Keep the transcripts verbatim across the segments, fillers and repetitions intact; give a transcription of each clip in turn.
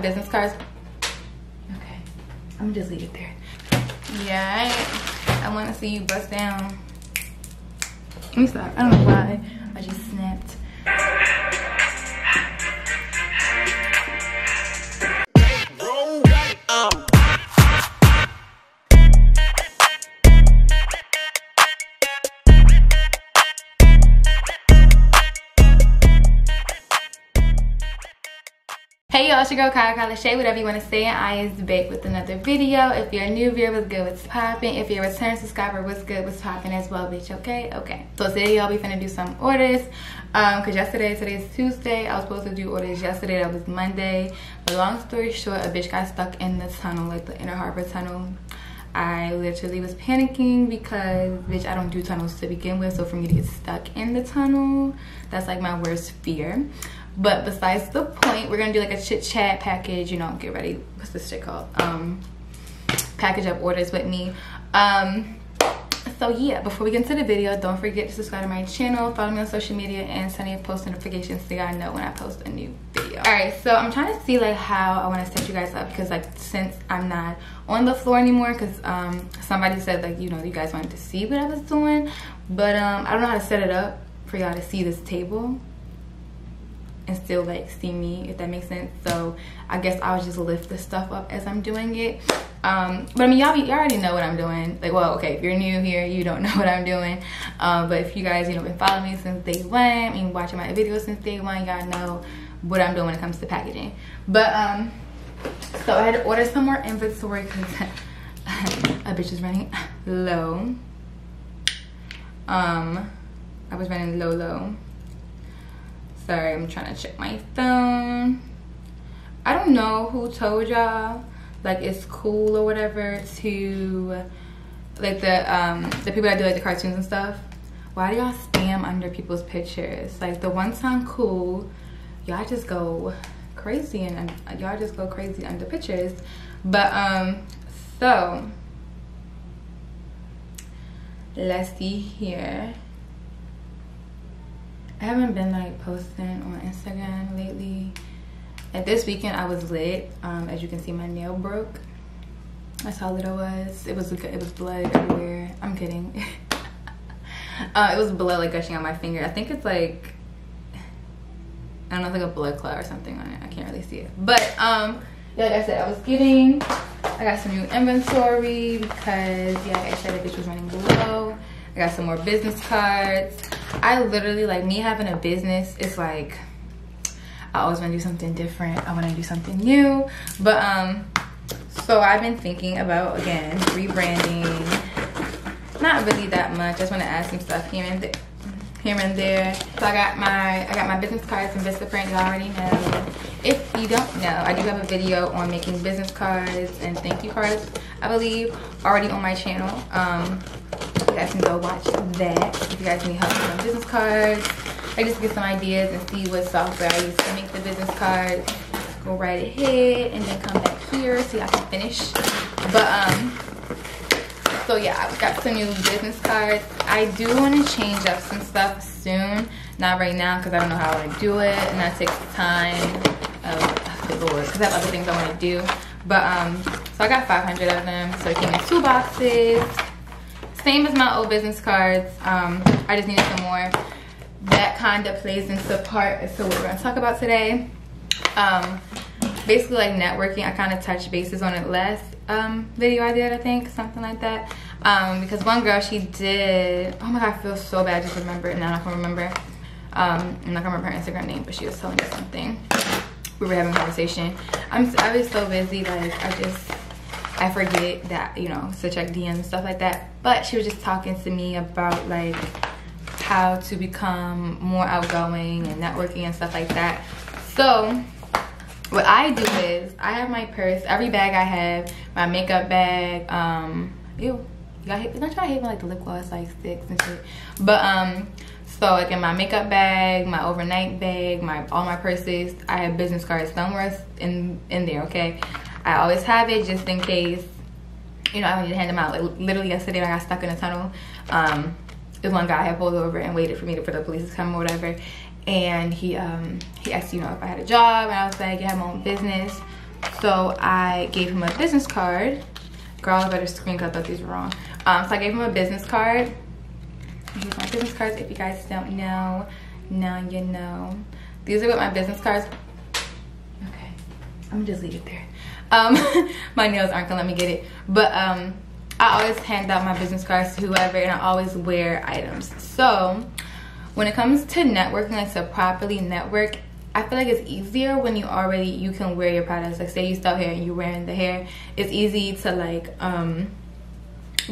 business cards. Okay, I'm gonna just leave it there. Yeah, I, I want to see you bust down. Let me stop. I don't know why I just snapped. Hey y'all, it's your girl Ky Lashaii, whatever you want to say, and I is back with another video. If you're a new viewer, what's good, what's poppin'? If you're a return subscriber, what's good, what's poppin' as well, bitch, okay? Okay. So today y'all, we finna do some orders, um, cause yesterday, today's Tuesday, I was supposed to do orders yesterday, that was Monday. But long story short, a bitch got stuck in the tunnel, like the Inner Harbor Tunnel. I literally was panicking because, bitch, I don't do tunnels to begin with, so for me to get stuck in the tunnel, that's like my worst fear. But besides the point, we're gonna do like a chit chat package, you know, get ready, what's this shit called? Um, package up orders with me. Um, so yeah, before we get into the video, don't forget to subscribe to my channel, follow me on social media, and send me a post notifications so y'all know when I post a new video. All right, so I'm trying to see like how I wanna set you guys up because like since I'm not on the floor anymore, cause um, somebody said like, you know, you guys wanted to see what I was doing, but um, I don't know how to set it up for y'all to see this table and still like see me, if that makes sense. So I guess I'll just lift this stuff up as I'm doing it. Um, but I mean, y'all you already know what I'm doing. Like, well, okay, if you're new here, you don't know what I'm doing. Um, but if you guys, you know, been following me since day one, and watching my videos since day one, y'all know what I'm doing when it comes to packaging. But um, so I had to order some more inventory because a bitch is running low. Um, I was running low, low. Sorry, I'm trying to check my phone. I don't know who told y'all like it's cool or whatever to like the um the people that do like the cartoons and stuff. Why do y'all spam under people's pictures? Like the one time cool, y'all just go crazy and y'all just go crazy under pictures. But um, so let's see here. I haven't been like posting on Instagram lately. At this weekend I was lit. Um, as you can see, my nail broke. That's how lit I was. It was it was blood everywhere. I'm kidding. uh, it was blood like gushing on my finger. I think it's like I don't know, it's like a blood clot or something on it. I can't really see it. But um, yeah, like I said, I was getting. I got some new inventory because yeah, like I said, the bitch was running low. I got some more business cards. I literally, like me having a business, it's like, I always wanna do something different. I wanna do something new. But um, so I've been thinking about, again, rebranding. Not really that much. I just wanna add some stuff here and, here and there. So I got my, I got my business cards from Vista Print, you already know. If you don't know, I do have a video on making business cards and thank you cards, I believe, already on my channel. Um, You guys can go watch that if you guys need help with some business cards. I just get some ideas and see what software I use to make the business cards. Go right ahead and then come back here so y'all can finish. But um, so yeah, I've got some new business cards. I do want to change up some stuff soon, not right now because I don't know how I want to do it, and that takes time. Oh, good lord, because I have other things I want to do. But um, so I got five hundred of them, so it came in two boxes. Same as my old business cards. Um, I just needed some more. That kind of plays into part as to what we're gonna talk about today. Um, basically like networking, I kind of touched bases on it last um, video I did, I think, something like that. Um, because one girl, she did, oh my God, I feel so bad just remember it now, I can remember. Um, I'm not gonna remember her Instagram name, but she was telling me something. We were having a conversation. I'm, I was so busy, like I just, I forget that, you know, to check D Ms and stuff like that. But she was just talking to me about like how to become more outgoing and networking and stuff like that. So what I do is I have my purse, every bag I have, my makeup bag, um, ew, y'all hate, don't y'all hate when like the lip gloss like sticks and shit. But um, so like in my makeup bag, my overnight bag, my all my purses, I have business cards somewhere in in there, okay? I always have it just in case, you know, I need to hand them out. Like, literally yesterday when I got stuck in a tunnel, um, this one guy had pulled over and waited for me to, for the police to come or whatever. And he um, he asked, you know, if I had a job, and I was like, yeah, I have my own business. So I gave him a business card. Girl, I better screen because I thought these were wrong. Um, so I gave him a business card. Here's my business cards. If you guys don't know, now you know. These are what my business cards. Okay, I'm gonna just leave it there. Um, my nails aren't gonna let me get it. But um, I always hand out my business cards to whoever, and I always wear items. So when it comes to networking, like to properly network, I feel like it's easier when you already, you can wear your products. Like say you start here and you're wearing the hair. It's easy to like um,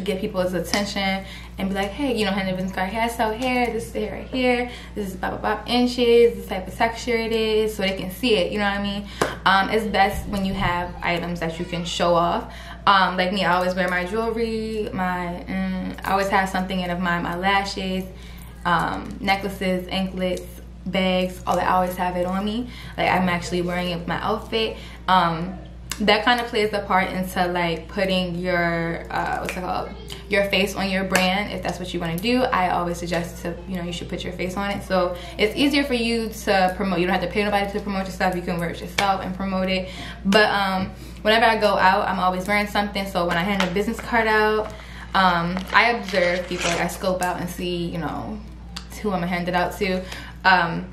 get people's attention and be like, hey, you know, hand business card, hair, so hair, this is the hair right here. This is blah, blah, blah inches, this type of texture it is, so they can see it, you know what I mean? Um, it's best when you have items that you can show off. Um, like me, I always wear my jewelry, my, mm, I always have something in of mine, my lashes, um, necklaces, anklets, bags, all that. I always have it on me. Like I'm actually wearing it with my outfit. Um, that kind of plays a part into like putting your uh, what's it called? Your face on your brand, if that's what you want to do. I always suggest to, you know, you should put your face on it. So it's easier for you to promote. You don't have to pay nobody to promote yourself. You can wear it yourself and promote it. But um, whenever I go out, I'm always wearing something. So when I hand a business card out, um, I observe people. Like I scope out and see, you know, who I'm gonna hand it out to. Um,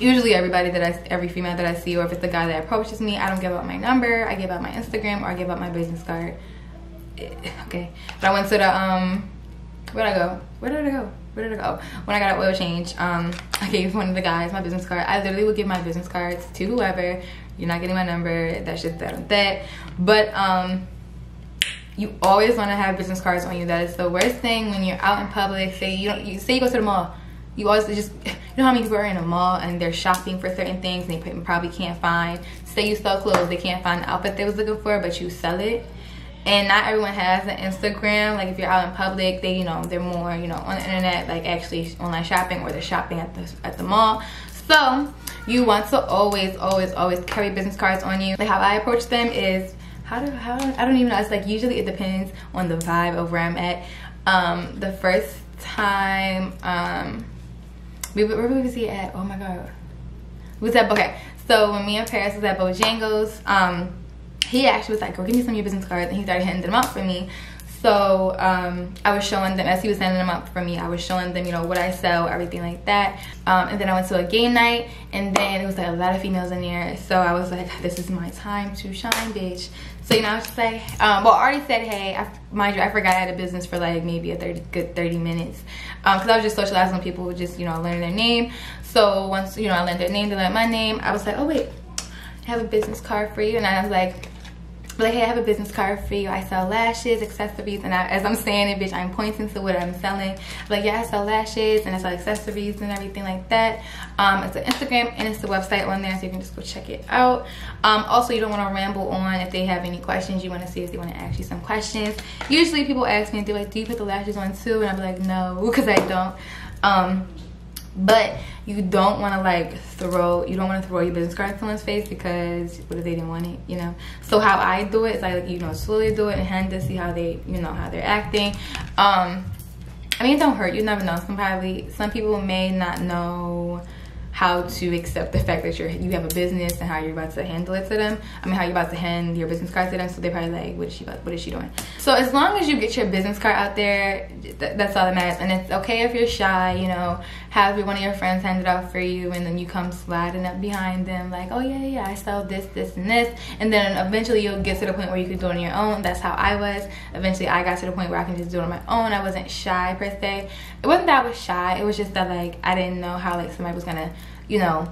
usually everybody that I, every female that I see, or if it's the guy that approaches me, I don't give out my number, I give out my Instagram, or I give out my business card. Okay, but I went to the, um, where did I go? Where did I go? Where did I go? When I got an oil change, um, I gave one of the guys my business card. I literally would give my business cards to whoever. You're not getting my number, that's just that with that. But, um, you always wanna have business cards on you. That is the worst thing when you're out in public. Say you don't, you, say you go to the mall. You always just, you know how many people are in a mall and they're shopping for certain things and they probably can't find, say you sell clothes, they can't find the outfit they was looking for, but you sell it. And not everyone has an Instagram. Like if you're out in public, they, you know, they're more, you know, on the internet, like actually online shopping, or they're shopping at the, at the mall. So you want to always, always, always carry business cards on you. Like how I approach them is, how do, how, I don't even know. It's like usually it depends on the vibe of where I'm at. Um, the first time, um, We, where was he at? Oh my god. We was at, okay. So when me and Paris was at Bojango's, um, he actually was like, girl, give me some of your business cards. And he started handing them out for me. So um, I was showing them, as he was handing them out for me, I was showing them, you know, what I sell, everything like that. Um, and then I went to a game night. And then it was like a lot of females in there. So I was like, this is my time to shine, bitch. So, you know, I was just like, um, well, I already said, hey, I, mind you, I forgot I had a business for like maybe a thirty, good thirty minutes. Um, cause I was just socializing with people who just, you know, learn their name. So once, you know, I learned their name, they learned my name. I was like, oh wait, I have a business card for you. And I was like, like, hey, I have a business card for you. I sell lashes, accessories. And I, as I'm saying it, bitch, I'm pointing to what I'm selling. Like, yeah, I sell lashes and I sell accessories and everything like that. Um, it's an Instagram and it's the website on there, so you can just go check it out. Um, also, you don't want to ramble on. If they have any questions, you want to see if they want to ask you some questions. Usually people ask me, and they're like, do you put the lashes on too? And I'm like, no, because I don't. Um, but you don't want to like throw, you don't want to throw your business card in someone's face, because what if they didn't want it, you know? So how I do it is I, like, you know, slowly do it and hand to see how they, you know, how they're acting. Um, I mean, it don't hurt. You never know. Some probably, some people may not know how to accept the fact that you're, you have a business and how you're about to handle it to them. I mean, how you're about to hand your business card to them. So they're probably like, what is she about, what is she doing? So as long as you get your business card out there, th that's all that matters. And it's okay if you're shy, you know, have one of your friends hand it out for you, and then you come sliding up behind them like, oh yeah, yeah, I sell this, this, and this. And then eventually you'll get to the point where you can do it on your own. That's how I was. Eventually I got to the point where I can just do it on my own. I wasn't shy per se. It wasn't that I was shy. It was just that like, I didn't know how like somebody was gonna, you know,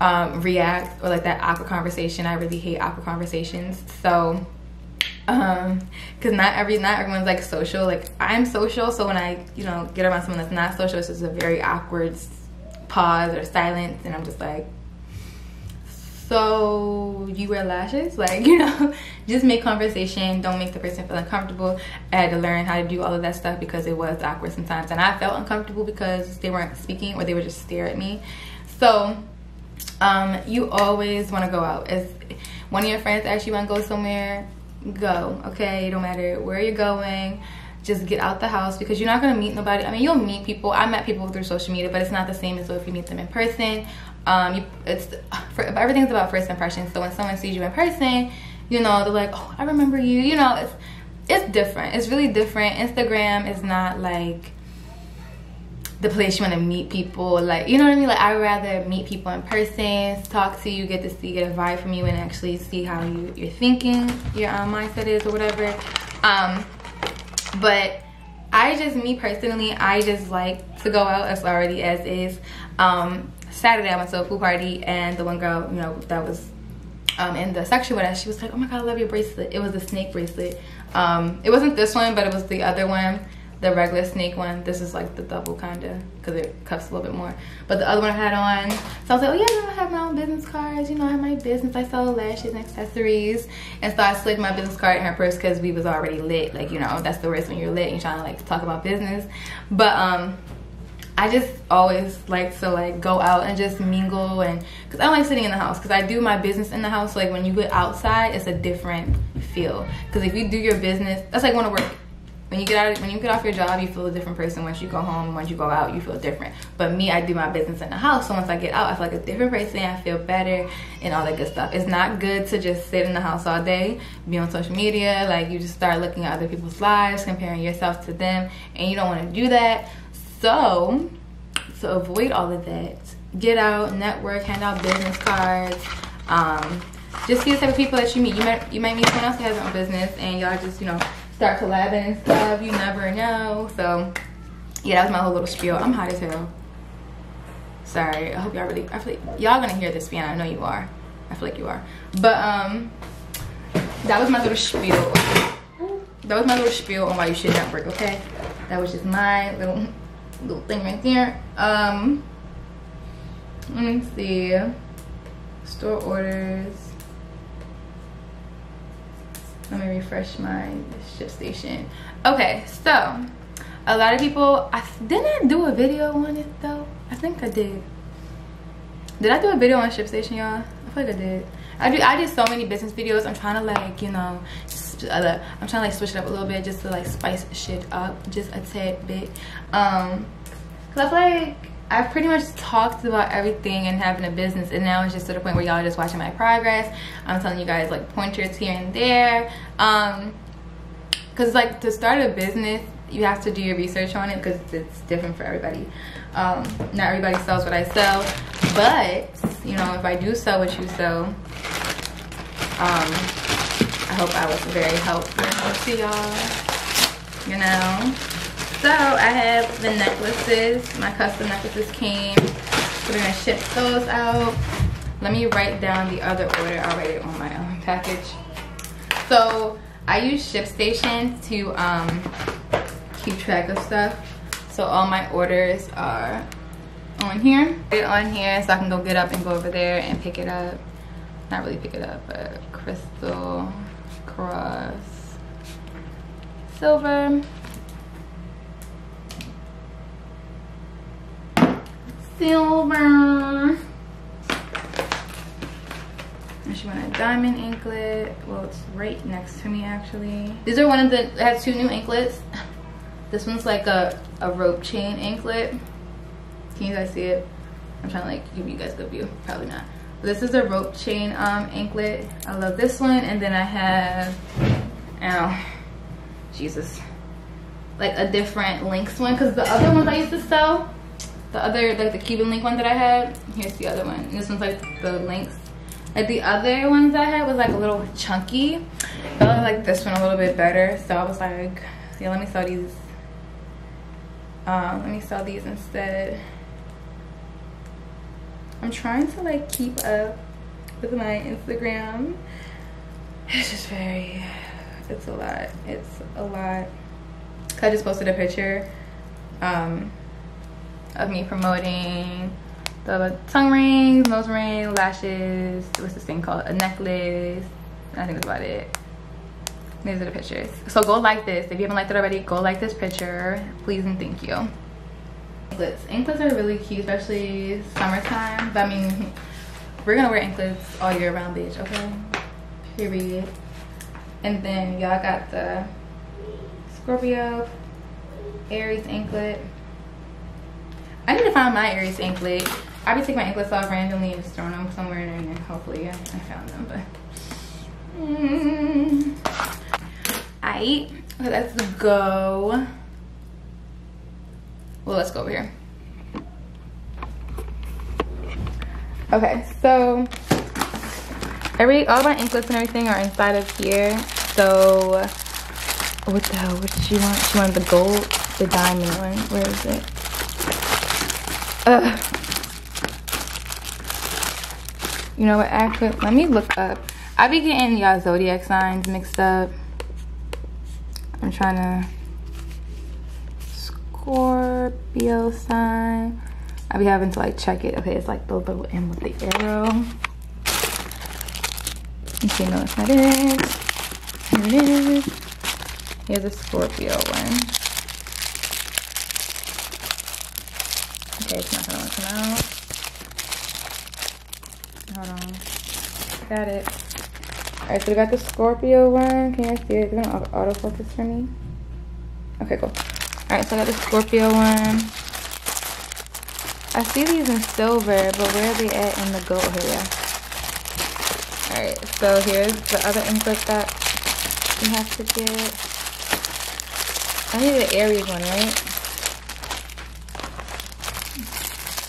um, react, or like that awkward conversation. I really hate awkward conversations. So, um, cause not every, not everyone's like social. Like I'm social, so when I, you know, get around someone that's not social, it's just a very awkward pause or silence, and I'm just like, so you wear lashes? Like, you know, just make conversation. Don't make the person feel uncomfortable. I had to learn how to do all of that stuff because it was awkward sometimes, and I felt uncomfortable because they weren't speaking, or they would just stare at me. So um, you always want to go out. If one of your friends asks you want to go somewhere, go, okay? It don't matter where you're going. Just get out the house, because you're not going to meet nobody. I mean, you'll meet people. I met people through social media, but it's not the same as if you meet them in person. Um, you, it's for, everything's about first impressions. So when someone sees you in person, you know, they're like, oh, I remember you. You know, it's it's different. It's really different. Instagram is not like the place you want to meet people. Like, you know what I mean? Like, I'd rather meet people in person, talk to you, get to see, get a vibe from you, and actually see how you, you're thinking, your um, mindset is or whatever. Um, but I just, me personally, I just like to go out as already as is. Um, Saturday I went to a pool party, and the one girl, you know, that was um, in the section with us, she was like, oh my God, I love your bracelet. It was a snake bracelet. Um, it wasn't this one, but it was the other one. The regular snake one. This is like the double kinda, because it cups a little bit more. But the other one I had on, so I was like, oh yeah, you know, I have my own business cards. You know, I have my business. I sell lashes and accessories. And so I slid my business card in her purse because we was already lit. Like, you know, that's the risk when you're lit and you're trying to like talk about business. But um, I just always like to like go out and just mingle, and because I don't like sitting in the house, because I do my business in the house. So, like, when you get outside, it's a different feel. Because if you do your business, that's like going to work. When you get out, when you get off your job, you feel a different person. Once you go home, once you go out, you feel different. But me, I do my business in the house. So once I get out, I feel like a different person. I feel better and all that good stuff. It's not good to just sit in the house all day, be on social media. Like, you just start looking at other people's lives, comparing yourself to them, and you don't want to do that. So to avoid all of that, get out, network, hand out business cards. Um, just be the type of people that you meet. You might you might meet someone else who has their own business, and y'all just, you know, start collabing and stuff. You never know. So yeah, that was my whole little spiel. I'm hot as hell. Sorry. I hope y'all really, I feel like y'all gonna hear this fan. I know you are. I feel like you are. But um that was my little spiel. That was my little spiel on why you should network, okay? That was just my little little thing right there. Um let me see. Store orders. Let me refresh my ShipStation. Okay, so a lot of people, I didn't I do a video on it though. I think I did. Did I do a video on ShipStation, y'all? I feel like I did. I do. I did so many business videos. I'm trying to like, you know, I'm trying to like switch it up a little bit, just to like spice shit up, just a tad bit. Um, cause I feel like I've pretty much talked about everything and having a business, and now it's just to the point where y'all are just watching my progress. I'm telling you guys like pointers here and there, um because like to start a business you have to do your research on it, because it's different for everybody. Um not everybody sells what I sell, but you know, if I do sell what you sell, um I hope I was very helpful to y'all, you know. So I have the necklaces, my custom necklaces came, so we're gonna ship those out. Let me write down the other order. I'll write it on my own package. So I use ShipStation to um, keep track of stuff. So all my orders are on here. Put it on here so I can go get up and go over there and pick it up. Not really pick it up, but crystal, cross, silver. Silver. And she wanted a diamond anklet. Well, it's right next to me actually. These are one of the, I have two new anklets. This one's like a, a rope chain anklet. Can you guys see it? I'm trying to like give you guys a good view. Probably not. This is a rope chain um anklet. I love this one. And then I have, ow, Jesus. Like a different links one, because the other ones I used to sell, the other, like the Cuban link one that I had, here's the other one. This one's like the links. Like the other ones I had was like a little chunky. I like this one a little bit better. So I was like, yeah, let me sell these. Um, let me sell these instead. I'm trying to like keep up with my Instagram. It's just very, it's a lot. It's a lot. I just posted a picture. Um, of me promoting the tongue rings, nose ring, lashes, what's this thing called? A necklace. I think that's about it. These are the pictures. So go like this. If you haven't liked it already, go like this picture. Please and thank you. Anklets. Anklets are really cute, especially summertime. But I mean, we're gonna wear anklets all year round, bitch, okay? Period. And then y'all got the Scorpio Aries anklet. I need to find my Aries anklet. I be taking my anklets off randomly and just throwing them somewhere, and hopefully I, I found them. But mm, white. Okay, let's go. Well, let's go over here. Okay, so every all my inklets and everything are inside of here. So what the hell? What did she want? She wanted the gold, the diamond one. Where is it? Ugh. You know what? Actually, let me look up. I be getting y'all zodiac signs mixed up. I'm trying to Scorpio sign. I be having to like check it. Okay, it's like the little M with the arrow. Okay, no, it's not it. Here it is. Here's a Scorpio one. Okay, it's not gonna come out. Hold on. Got it. Alright, so we got the Scorpio one. Can you guys see it? It's gonna autofocus for me. Okay, cool. Alright, so I got the Scorpio one. I see these in silver, but where are they at in the gold? Here, yeah. Alright, so here's the other input that we have to get. I need the Aries one, right?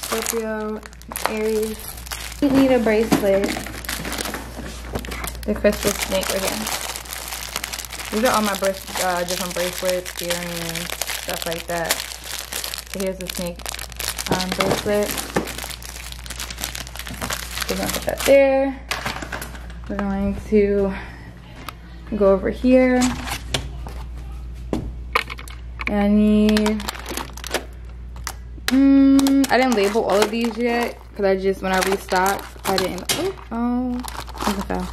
Scorpio, Aries. You need a bracelet. The crystal snake again. These are all my brace uh, different bracelets, earrings, stuff like that. So here's the snake um, bracelet. We're gonna put that there. We're going to go over here. And I need. Hmm. I didn't label all of these yet. Cause I just when I restocked, I didn't. Oh, oh, something fell.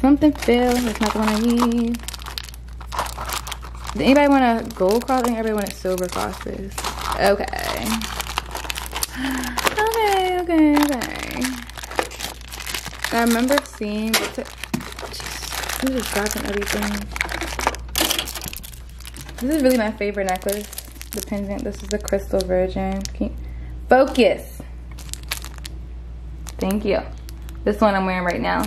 Something fell. That's not the one I need. Does anybody want a gold cross? I think everybody wanted silver crosses. Okay. Okay. Okay. Okay. I remember seeing. I'm just dropping everything. This is really my favorite necklace. The pendant. This is the Crystal Virgin. Can you focus. Thank you. This one I'm wearing right now.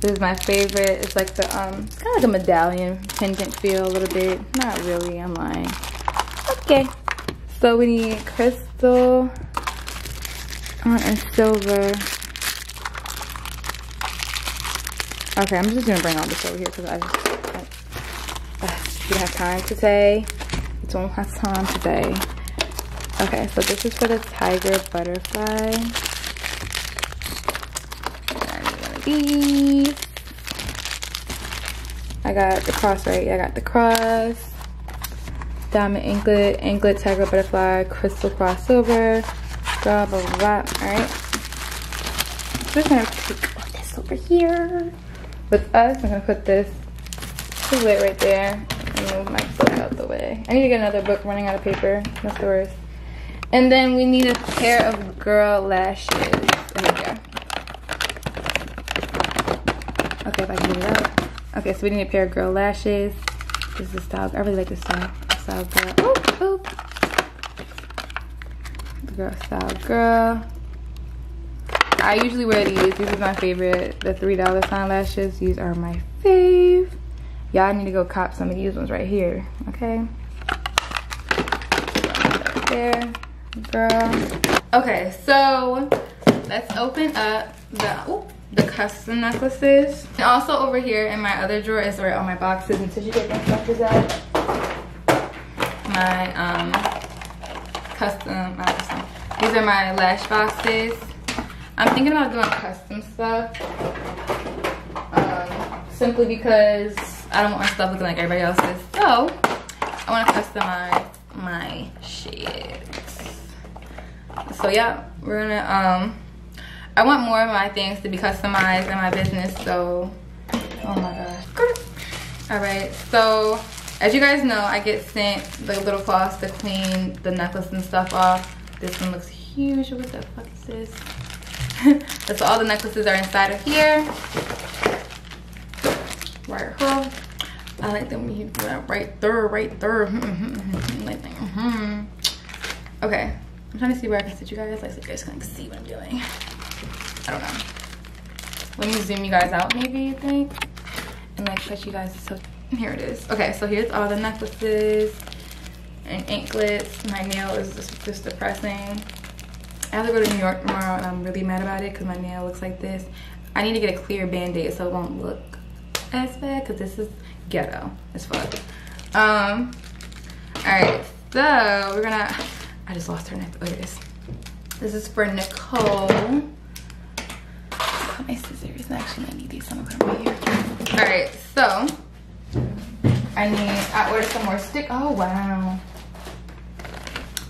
This is my favorite. It's like the um, it's kind of like a medallion pendant feel a little bit. Not really. I'm lying. Okay. So we need crystal uh, and silver. Okay, I'm just gonna bring all this over here because I just I, uh, we have time today. We don't have time today. Okay, so this is for the tiger butterfly. These. I got the cross, right? I got the cross, diamond anklet, anklet, tiger butterfly, crystal cross silver, blah blah blah. Alright. We're gonna put all this over here. With us, I'm gonna put this too late right there. And move my book out the way. I need to get another book, running out of paper. That's the worst. And then we need a pair of girl lashes. Okay, if I can get it up. Okay, so we need a pair of girl lashes. This is the style. I really like this style. Style girl. Oop, oop. The girl style girl. I usually wear these. These are my favorite. The three dollar sign lashes. These are my fave. Y'all need to go cop some of these ones right here. Okay. Right there. Girl. Okay, so let's open up the... Ooh. The custom necklaces. And also over here in my other drawer is where all my boxes and tissue paper and stuff is at. My um custom, not custom. These are my lash boxes. I'm thinking about doing custom stuff. Um, simply because I don't want my stuff looking like everybody else's. So I want to customize my shades. So yeah, we're gonna um I want more of my things to be customized in my business, so, oh my gosh. All right, so as you guys know, I get sent the little floss to clean the necklace and stuff off. This one looks huge. What the fuck is this? That's all the necklaces are inside of here. Right here. I like them right there, right there. Okay, I'm trying to see where I can sit you guys, like so you guys can see what I'm doing. I don't know. Let me zoom you guys out maybe, I think. And like catch you guys so Here it is. Okay, so here's all the necklaces and anklets. My nail is just, just depressing. I have to go to New York tomorrow and I'm really mad about it because my nail looks like this. I need to get a clear band-aid so it won't look as bad because this is ghetto as fuck. Um, Alright, so we're gonna... I just lost her necklace. Oh, here it is. This is for Nicole. Put my scissors. I actually might need these. I'm gonna put them right here. Alright, so... I need... I ordered some more stick... Oh, wow.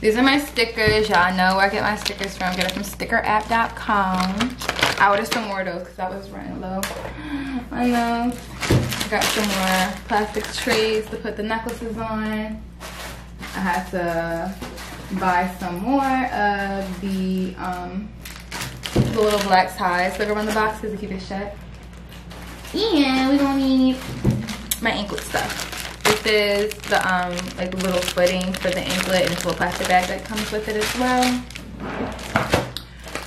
These are my stickers. Y'all know where I get my stickers from. Get it from sticker app dot com. I ordered some more of those because I was running low. I know. I got some more plastic trays to put the necklaces on. I had to buy some more of the, um, the little black ties that go on the box because to keep it shut. And we're going to need my anklet stuff. This is the um like little footing for the anklet and it's a little plastic bag that comes with it as well.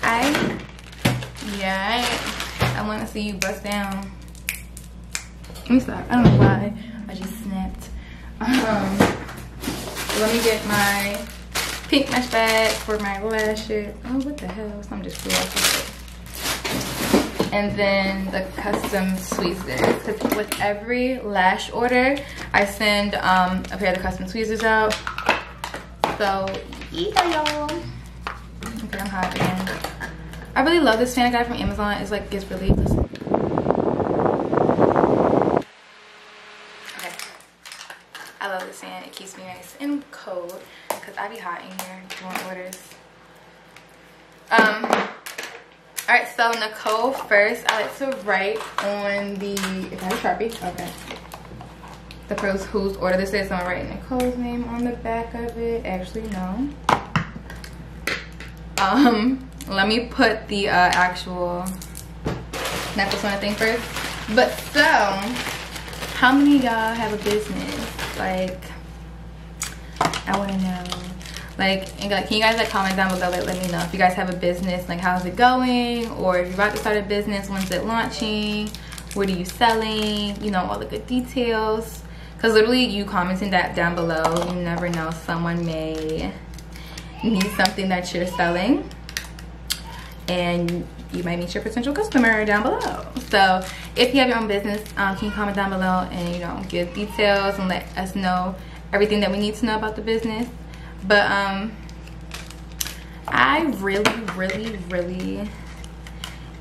I yeah I, I want to see you bust down. Let me stop. I don't know why I just snapped. Um, let me get my pink mesh bag for my lashes. Oh, what the hell? Something just flew off. And then the custom tweezers. Because with every lash order, I send um, a pair of the custom tweezers out. So, yeah, y'all. Okay, I'm hot again. I really love this fan I got from Amazon. It's like, it's really... Okay. I love this fan. It keeps me nice and cold. Because I be hot in here doing orders. Um... Alright, so Nicole first. I like to write on the, if I have a Sharpie, okay. The first whose order this is, so I'm writing Nicole's name on the back of it. Actually, no. Um, let me put the uh, actual necklace on the thing first. But so, how many y'all have a business? Like, I wanna know. Like, and like, can you guys like comment down below? Like, let me know if you guys have a business. Like, how's it going? Or if you're about to start a business, when's it launching? What are you selling? You know, all the good details. Because literally, you commenting that down below, you never know. Someone may need something that you're selling, and you might meet your potential customer down below. So, if you have your own business, um, can you comment down below and you know give details and let us know everything that we need to know about the business. But um, I really, really, really,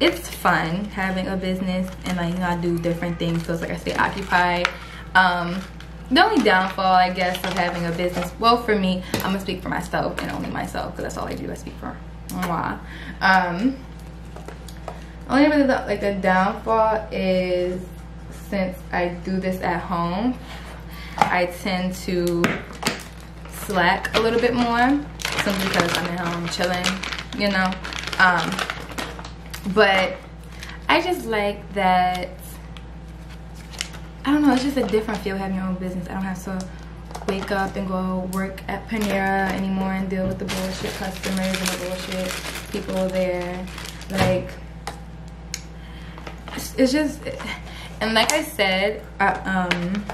it's fun having a business and like, you know, I do different things. So it's like I stay occupied. Um, the only downfall, I guess, of having a business, well, for me, I'm gonna speak for myself and only myself because that's all I do. I speak for moi. Um, only really the, like the downfall is since I do this at home, I tend to slack a little bit more simply because I'm at home chilling, you know. Um but I just like that, I don't know, it's just a different feel having your own business. I don't have to wake up and go work at Panera anymore and deal with the bullshit customers and the bullshit people there. Like, it's, it's just, and like I said, I, um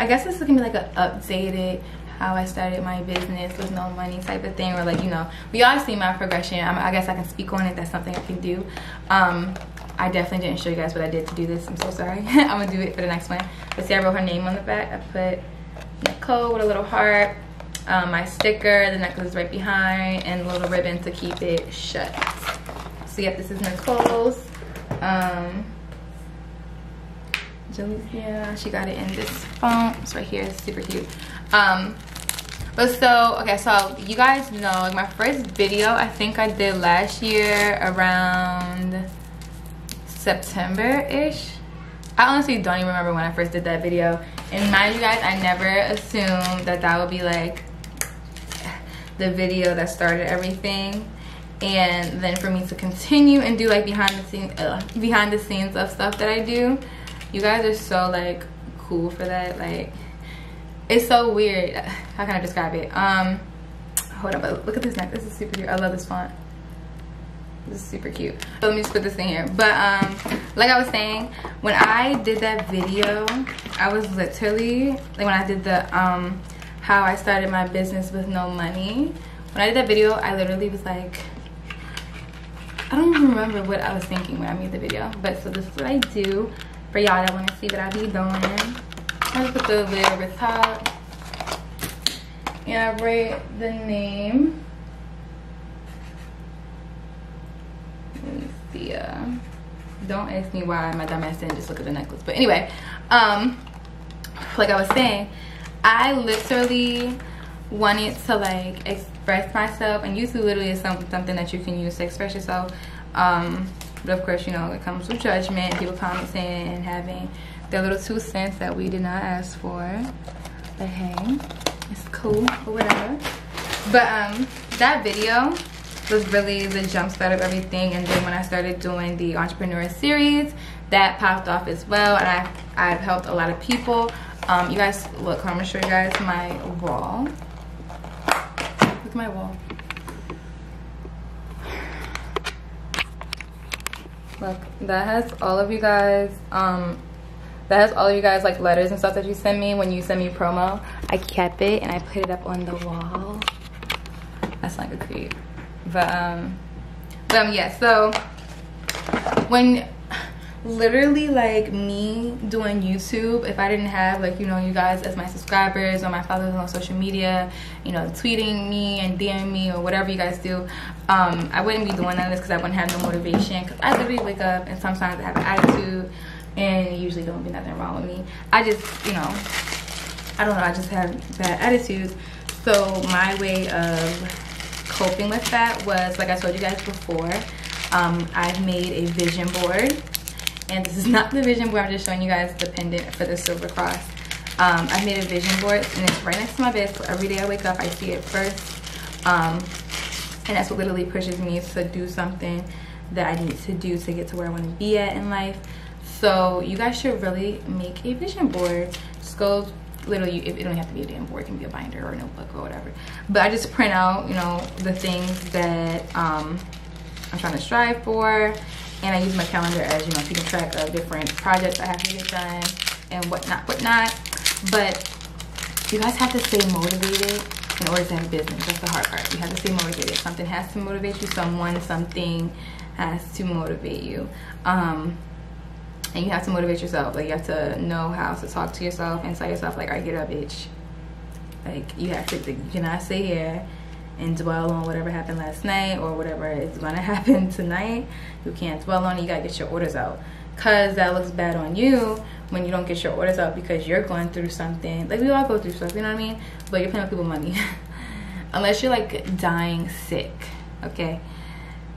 I guess this is gonna be like an updated how I started my business with no money type of thing, or like, you know, we all see my progression. I'm, I guess I can speak on it. That's something I can do. Um, I definitely didn't show you guys what I did to do this. I'm so sorry. I'm gonna do it for the next one. But see, I wrote her name on the back. I put Nicole with a little heart, um, my sticker, the necklace right behind, and a little ribbon to keep it shut. So yeah, this is Nicole's. Um, Yeah, she got it in this font. It's right here. It's super cute. Um, but so, okay, so you guys know, like my first video, I think I did last year around September-ish. I honestly don't even remember when I first did that video. And mind you guys, I never assumed that that would be like the video that started everything. And then for me to continue and do like behind the scenes, uh, behind the scenes of stuff that I do. You guys are so like cool for that. Like, it's so weird. How can I describe it? Um, hold up. Look at this necklace. This is super cute. I love this font. This is super cute. So let me just put this in here. But um, like I was saying, when I did that video, I was literally, like when I did the um, how I started my business with no money. When I did that video, I literally was like, I don't even remember what I was thinking when I made the video. But so this is what I do for y'all that want to see what I be doing. I just put the lid over top. And I write the name. Yeah, don't ask me why my dumb ass didn't just look at the necklace, but anyway, um like I was saying, I literally wanted to like express myself, and YouTube literally is something something that you can use to express yourself, um but of course, you know, it comes with judgment, people commenting and having their little two cents that we did not ask for, but hey, it's cool or whatever. But um that video was really the jumpstart of everything, and then when I started doing the entrepreneur series, that popped off as well, and I, I've helped a lot of people. Um, you guys, look, I'm gonna show you guys my wall. Look at my wall. Look, that has all of you guys, um, that has all of you guys like letters and stuff that you send me when you send me promo. I kept it and I put it up on the wall. That's like a creep. But um, but um, yeah, so when literally like me doing YouTube, if I didn't have like, you know, you guys as my subscribers or my followers on social media, you know, tweeting me and DMing me or whatever you guys do, um, I wouldn't be doing none of this because I wouldn't have no motivation, because I literally wake up and sometimes I have an attitude, and usually don't be nothing wrong with me. I just, you know, I don't know, I just have bad attitudes. So my way of coping with that was, like I told you guys before, um, I've made a vision board, and this is not the vision board, I'm just showing you guys the pendant for the silver cross. Um, I've made a vision board, and it's right next to my bed, so every day I wake up, I see it first, um, and that's what literally pushes me to do something that I need to do to get to where I want to be at in life. So you guys should really make a vision board. Just go. Literally, it don't have to be a damn board, it can be a binder or a notebook or whatever. But I just print out, you know, the things that um, I'm trying to strive for. And I use my calendar as, you know, keeping track of different projects I have to get done and whatnot, whatnot. But you guys have to stay motivated in order to have a business. That's the hard part. You have to stay motivated. Something has to motivate you. Someone, something has to motivate you. Um... And you have to motivate yourself. Like, you have to know how to talk to yourself and tell yourself, like, all right, get up, bitch. Like, you have to, you cannot sit here and dwell on whatever happened last night or whatever is going to happen tonight. You can't dwell on it. You got to get your orders out. Because that looks bad on you when you don't get your orders out because you're going through something. Like, we all go through stuff, you know what I mean? But you're paying people money. Unless you're, like, dying sick, okay?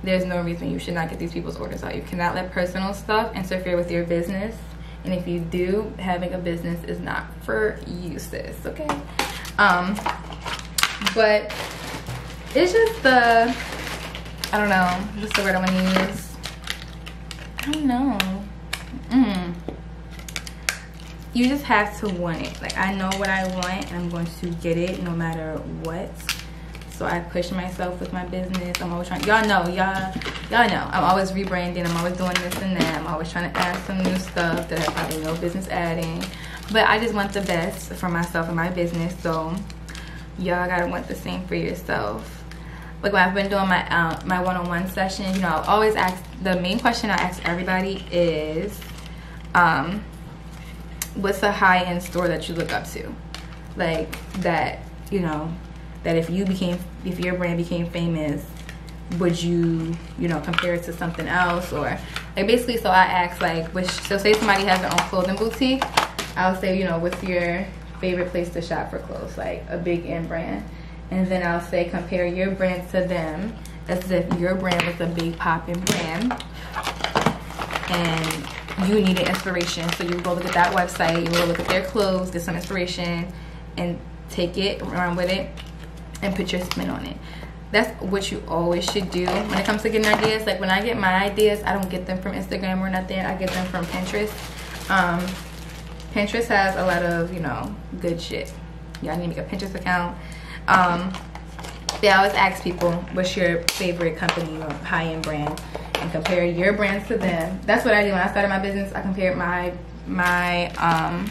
There's no reason you should not get these people's orders out. You cannot let personal stuff interfere with your business. And if you do, having a business is not for you, sis, okay? Um, but it's just the, I don't know, what's the word I'm gonna use? I don't know. Mm. You just have to want it. Like, I know what I want, and I'm going to get it no matter what. So I push myself with my business. I'm always trying, y'all know, y'all y'all know. I'm always rebranding, I'm always doing this and that. I'm always trying to add some new stuff that I probably no business adding. But I just want the best for myself and my business. So y'all gotta want the same for yourself. Like when I've been doing my uh, my one-on-one session, you know, I always ask, the main question I ask everybody is, um, what's a high-end store that you look up to? Like that, you know, that if you became, if your brand became famous, would you, you know, compare it to something else? Or, like, basically, so I ask, like, which, so say somebody has their own clothing boutique, I'll say, you know, what's your favorite place to shop for clothes, like a big end brand? And then I'll say, compare your brand to them, as if your brand was a big popping brand, and you needed inspiration. So you go look at that website, you go look at their clothes, get some inspiration, and take it, run with it, and put your spin on it. That's what you always should do when it comes to getting ideas. Like when I get my ideas, I don't get them from Instagram or nothing. I get them from Pinterest. Um, Pinterest has a lot of, you know, good shit. Y'all need to make a Pinterest account. Um, They always ask people, what's your favorite company or high-end brand? And compare your brands to them. That's what I did when I started my business. I compared my, my, um,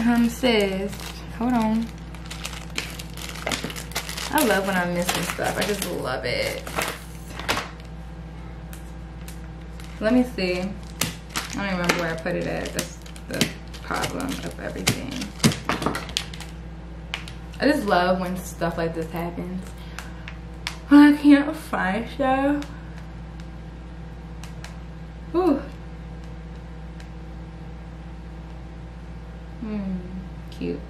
um, sis, hold on. I love when I'm missing stuff. I just love it. Let me see. I don't remember where I put it at. That's the problem of everything. I just love when stuff like this happens. I can't find stuff. Ooh. Hmm. Cute.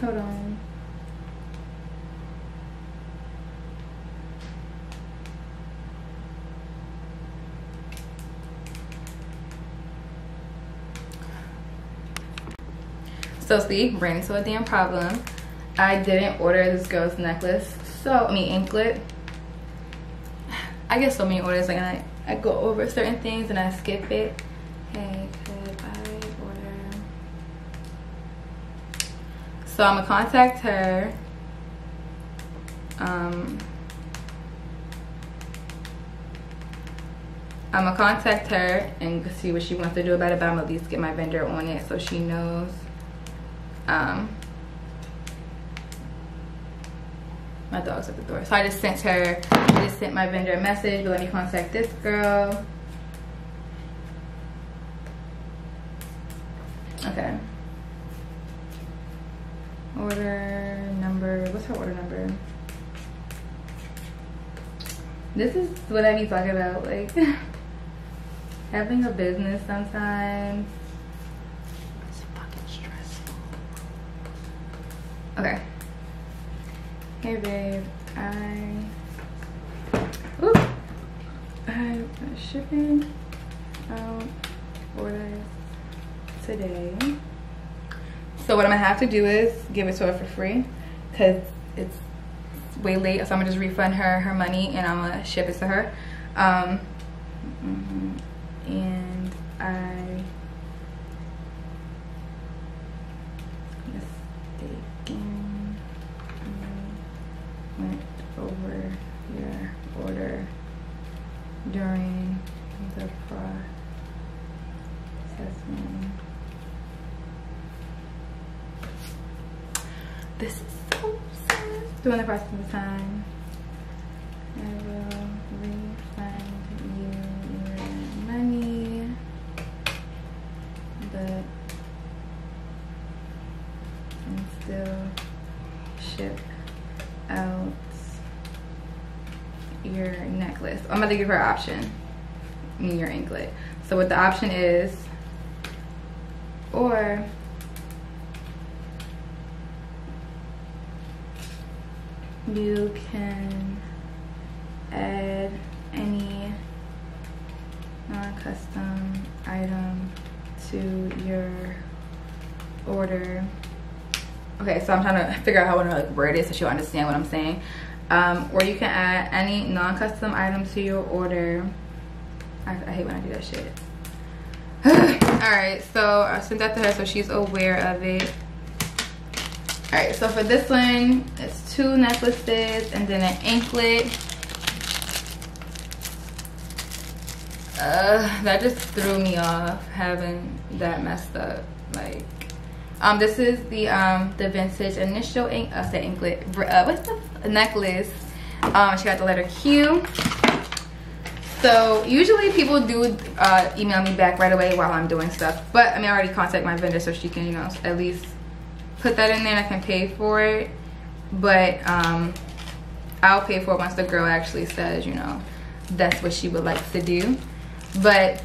Hold on. So see, ran into a damn problem. I didn't order this girl's necklace. So, I mean, anklet. I get so many orders, like I, I go over certain things and I skip it. Hey, could I order? So I'm gonna contact her. Um, I'm gonna contact her and see what she wants to do about it, but I'm gonna at least get my vendor on it so she knows. Um, my dog's at the door, so I just sent her, I just sent my vendor a message, but let me contact this girl. Okay. Order number, what's her order number? This is what I be talking about, like, having a business sometimes. Okay. Hey babe, I oop, I'm shipping out orders today. So what I'm gonna have to do is give it to her for free because it's way late. So I'm gonna just refund her her money and I'm gonna ship it to her. Um, and I. Over your order during the processing. This is so sad. During the processing time, I will refund you your money, but and still ship out your necklace. I'm about to give her an option. I mean your anklet. So what the option is, or you can add any non-custom item to your order. Okay, so I'm trying to figure out how I want to like word it so she'll understand what I'm saying. Um, or you can add any non-custom item to your order. I, I hate when I do that shit. Alright, so I sent that to her so she's aware of it. Alright, so for this one, it's two necklaces and then an anklet. Uh, that just threw me off having that messed up. Like, um, this is the um the vintage initial ink uh, the anklet. Uh, what's the necklace? Um, she got the letter Q. So usually people do uh, email me back right away while I'm doing stuff, but I mean I already contacted my vendor so she can, you know, at least put that in there and I can pay for it. But um, I'll pay for it once the girl actually says, you know, that's what she would like to do. But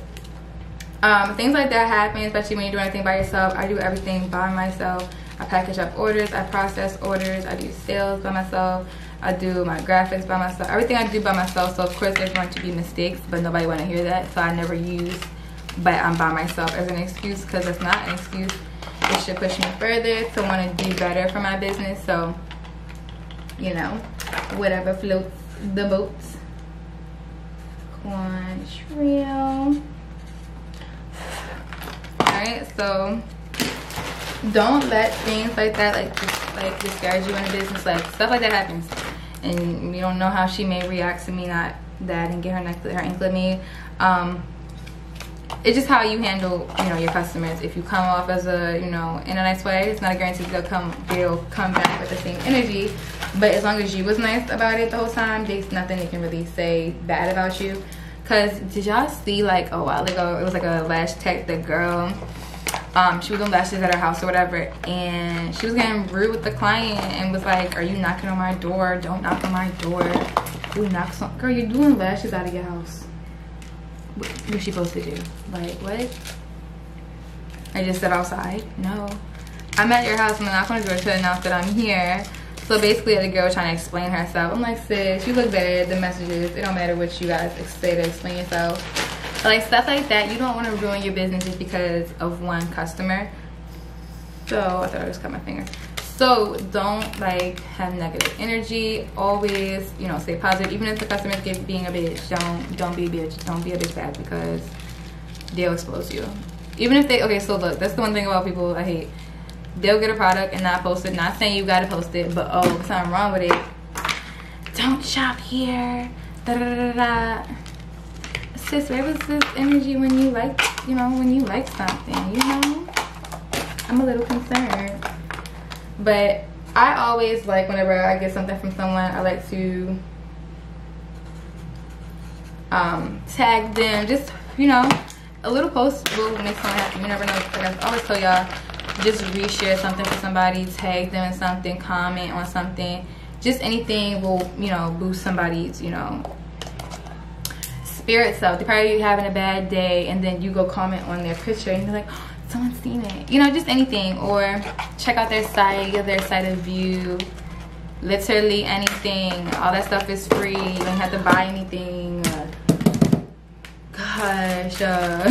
um, things like that happen, especially when you do anything by yourself. I do everything by myself. I package up orders, I process orders, I do sales by myself, I do my graphics by myself, everything I do by myself. So of course there's going to be mistakes, but nobody want to hear that. So I never use, but I'm by myself as an excuse, because it's not an excuse. It should push me further to want to do better for my business. So, you know, whatever floats the boat. Quantrio. right? So don't let things like that like just, like discourage you in a business. Like stuff like that happens, and we don't know how she may react to me not that and get her neck, her ankle at me. Um, it's just how you handle, you know, your customers. If you come off as a, you know, in a nice way, it's not a guarantee they'll come, they'll come back with the same energy. But as long as you was nice about it the whole time, there's nothing they can really say bad about you. Cause did y'all see like a while ago? It was like a lash tech, the girl. Um, she was doing lashes at her house or whatever, and she was getting rude with the client and was like, "Are you knocking on my door? Don't knock on my door. Who knocks on? Girl, you're doing lashes out of your house. What, what's she supposed to do? Like what? I just sit outside? No. I'm at your house. I'm knocking on the door to announce that I'm here." So basically, the girl trying to explain herself. I'm like, sis, you look better at the messages. It don't matter what you guys say to explain yourself. Like stuff like that, you don't want to ruin your business just because of one customer. So I thought I just cut my finger. So don't like have negative energy. Always, you know, stay positive. Even if the customer is being a bitch, don't don't be a bitch. Don't be a bitch bad because they'll expose you. Even if they okay. So look, that's the one thing about people I hate. They'll get a product and not post it. Not saying you gotta post it, but oh, there's something wrong with it. Don't shop here. Da da da da. da. Sis, where was this energy when you like, you know, when you like something, you know? I'm a little concerned. But I always like whenever I get something from someone, I like to um, tag them. Just, you know, a little post will make someone happy. You never know. Like I always tell y'all, just reshare something for somebody, tag them in something, comment on something. Just anything will, you know, boost somebody's, you know, spirit self. They're probably having a bad day and then you go comment on their picture and you're like, oh, someone's seen it. You know, just anything. Or check out their site, give their site a view. Literally anything. All that stuff is free. You don't have to buy anything. Gosh. Uh,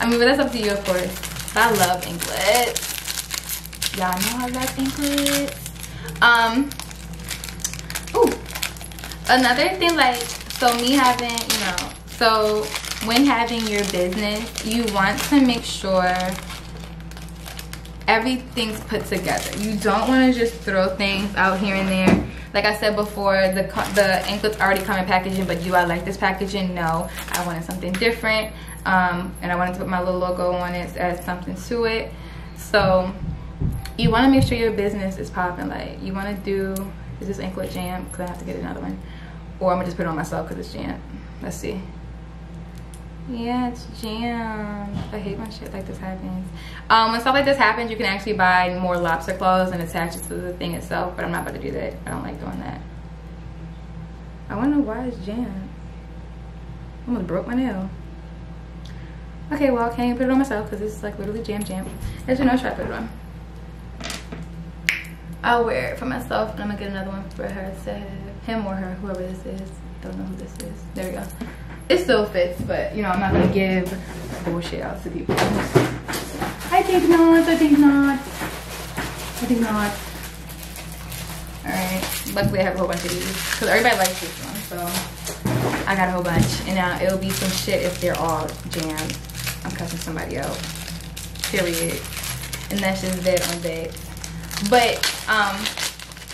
I mean, but that's up to you, of course. But I love anklets. Y'all know I love anklets. Um, ooh. Another thing, like, So me having, you know, so when having your business, you want to make sure everything's put together. You don't want to just throw things out here and there. Like I said before, the the anklets already come in packaging, but do I like this packaging? No, I wanted something different, um, and I wanted to put my little logo on it, add something to it. So you want to make sure your business is popping. Like you want to do, is this anklet jam? Because I have to get another one. Or I'm gonna just put it on myself because it's jammed. Let's see. Yeah, it's jammed. I hate when shit like this happens. Um, when stuff like this happens, you can actually buy more lobster claws and attach it to the thing itself, but I'm not about to do that. I don't like doing that. I wonder why it's jammed. I almost broke my nail. Okay, well, I can't even put it on myself because it's like literally jammed, jammed. As you know, should I put it on? I'll wear it for myself and I'm gonna get another one for her to him or her, whoever this is. Don't know who this is. There we go. It still fits, but you know, I'm not gonna give bullshit out to people. I think not, I think not. I think not. Alright, luckily I have a whole bunch of these. Because everybody likes this one, so I got a whole bunch. And now it'll be some shit if they're all jammed. I'm cussing somebody out. Period. And that's just dead on dead. But, um,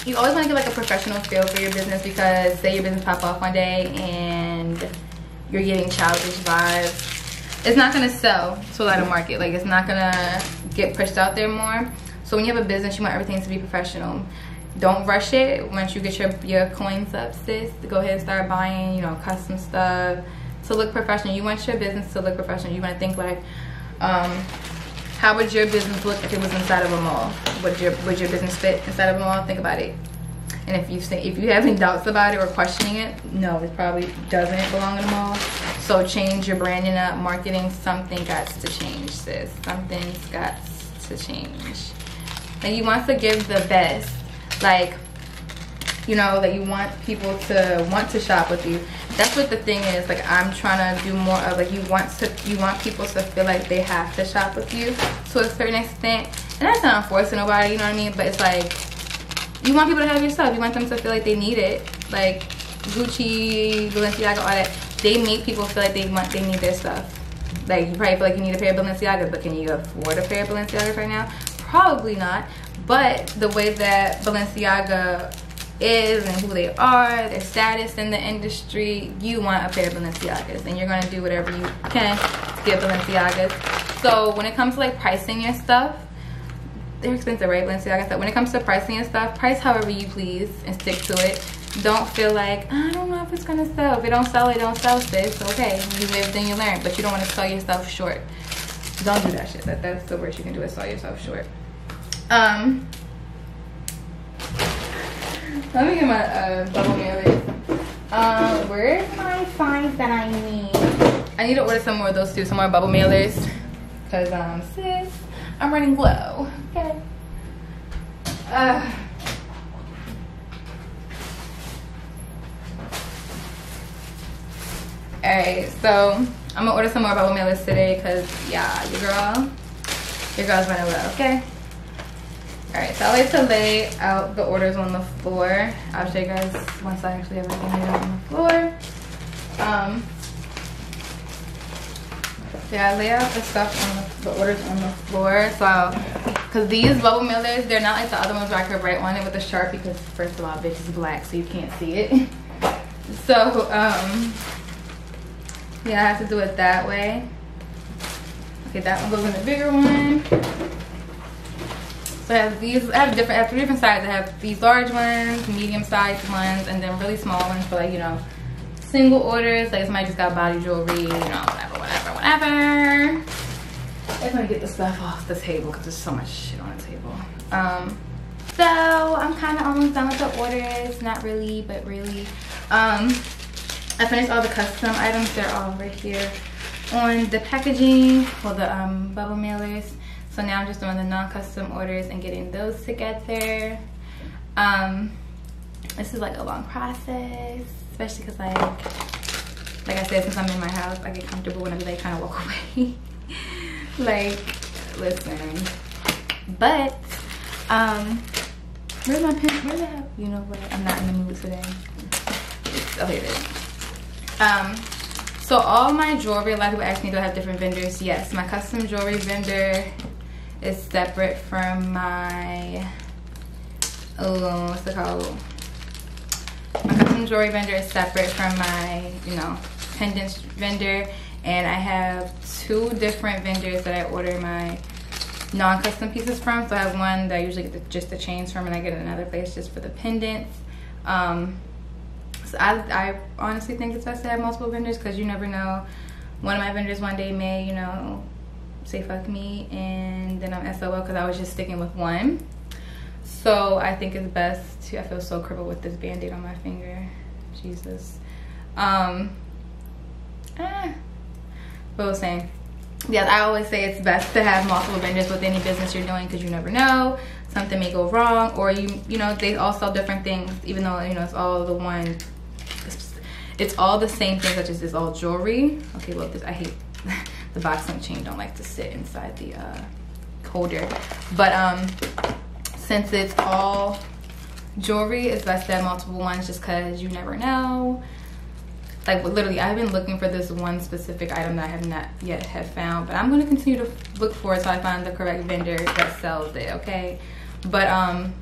you always want to get like a professional feel for your business because say your business pop off one day and you're getting childish vibes. It's not going to sell to a lot of market. Like it's not going to get pushed out there more. So when you have a business, you want everything to be professional. Don't rush it. Once you get your, your coins up, sis, go ahead and start buying, you know, custom stuff to look professional. You want your business to look professional. You want to think like, um, how would your business look if it was inside of a mall? Would your would your business fit inside of a mall? Think about it. And if you if you have any doubts about it or questioning it, no, it probably doesn't belong in a mall. So change your branding up, marketing. Something got to change, sis. Something's got to change. And you want to give the best, like you know that you want people to want to shop with you. That's what the thing is. Like I'm trying to do more of. Like you want to, you want people to feel like they have to shop with you to a certain extent. And that's not forcing nobody. You know what I mean? But it's like you want people to have your stuff. You want them to feel like they need it. Like Gucci, Balenciaga, all that. They make people feel like they want, they need their stuff. Like, you probably feel like you need a pair of Balenciagas, but can you afford a pair of Balenciagas right now? Probably not. But the way that Balenciaga is and who they are, their status in the industry, you want a pair of Balenciagas, and you're going to do whatever you can to get Balenciagas. So when it comes to like pricing your stuff, they're expensive, right? Balenciaga stuff. When it comes to pricing and stuff, price however you please and stick to it. Don't feel like, I don't know if it's gonna sell. If it don't sell, it don't sell, sis. Okay, you live, then you learn. But you don't want to sell yourself short. Don't do that shit. That, that's the worst you can do, is sell yourself short. Um, let me get my uh, bubble mail. Um, where can I find that I need? I need to order some more of those too. Some more bubble mailers, cause um, sis, I'm running low. Okay. Uh. All right, so I'm gonna order some more bubble mailers today, cause yeah, your girl, your girl's running low. Okay. All right, so I like to lay out the orders on the floor. I'll show you guys once I actually have everything laid out on the floor. Um. Yeah, I lay out the stuff on the, the orders on the floor. So, because these bubble mailers, they're not like the other ones where I could write on it with a sharpie, because first of all, bitch is black, so you can't see it. So, um, yeah, I have to do it that way. Okay, that one goes in the bigger one. So I have these, I have different, I have three different sizes. I have these large ones, medium-sized ones, and then really small ones for like, you know, single orders. Like somebody just got body jewelry, you know, whatever, whatever, whatever. I'm gonna get the stuff off the table because there's so much shit on the table. Um, so I'm kind of almost done with the orders. Not really, but really. Um, I finished all the custom items. They're all right here on the packaging for the um, bubble mailers. So now I'm just doing the non-custom orders and getting those together. Um, this is like a long process, especially because like, like I said, since I'm in my house, I get comfortable whenever they kind of walk away. Like, listen. But, um, where's my pen? Where the hell? You know what? I'm not in the mood today. Oh, here it is. Um, so all my jewelry, a lot of people ask me, do I have different vendors? Yes, my custom jewelry vendor is separate from my, oh, what's it called? My custom jewelry vendor is separate from my, you know, pendants vendor. And I have two different vendors that I order my non-custom pieces from. So I have one that I usually get the, just the chains from, and I get another place just for the pendants. Um... I, I honestly think it's best to have multiple vendors, because you never know. One of my vendors one day may, you know, say fuck me, and then I'm S O L because I was just sticking with one. So I think it's best to, I feel so crippled with this band-aid on my finger. Jesus. Um, ah, what was I saying? Yes, I always say it's best to have multiple vendors with any business you're doing, because you never know. Something may go wrong, or you you know, they all sell different things, even though, you know, it's all the one, it's all the same thing, such as it's all jewelry. Okay, well, this, I hate the boxing chain, don't like to sit inside the uh, holder. But um, since it's all jewelry, it's best to have multiple ones, just because you never know. Like, literally, I've been looking for this one specific item that I have not yet have found, but I'm going to continue to look for it so I find the correct vendor that sells it, okay? But um,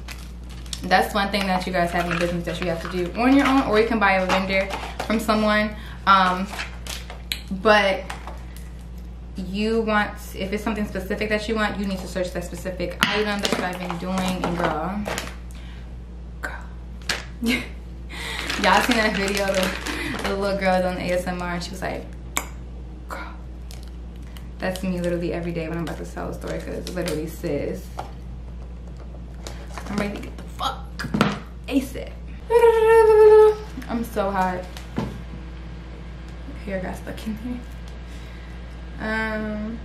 that's one thing that you guys have in business that you have to do on your own, or you can buy a vendor from someone. Um, but you want, if it's something specific that you want, you need to search that specific item. That's what I've been doing, and girl, girl. Y'all seen that video of the little girl doing the A S M R, and she was like, girl. That's me literally every day when I'm about to sell a story, because literally, sis, I'm ready to get the fuck ASAP. I'm so hot. Hair got stuck in here. Um,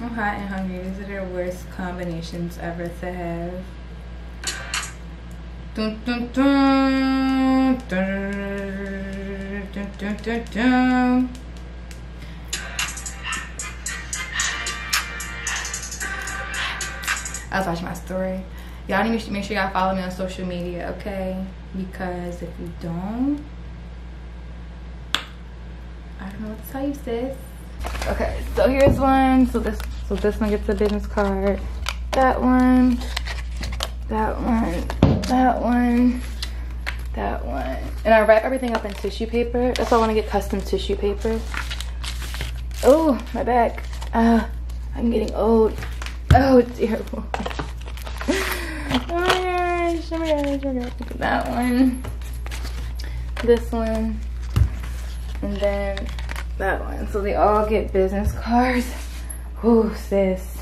I'm hot and hungry. These are the worst combinations ever to have. Dun, dun, dun, dun, dun, dun, dun, dun. I was watching my story. Y'all need to make sure y'all follow me on social media, okay? Because if you don't, I don't know what to tell you, sis. Okay, so here's one. So this so this one gets a business card. That one, that one, that one, that one. And I wrap everything up in tissue paper. That's why I want to get custom tissue paper. Oh, my back. Uh, I'm getting old. Oh, dear. Oh my gosh, oh my gosh, oh my gosh. That one, this one, and then that one. So they all get business cards. Whew, sis.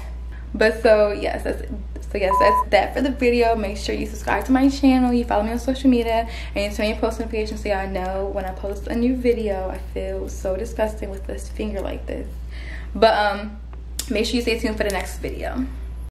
But so yes, that's so yes, that's that for the video. Make sure you subscribe to my channel, you follow me on social media, and you turn your post notifications so y'all know when I post a new video. I feel so disgusting with this finger like this. But um, make sure you stay tuned for the next video.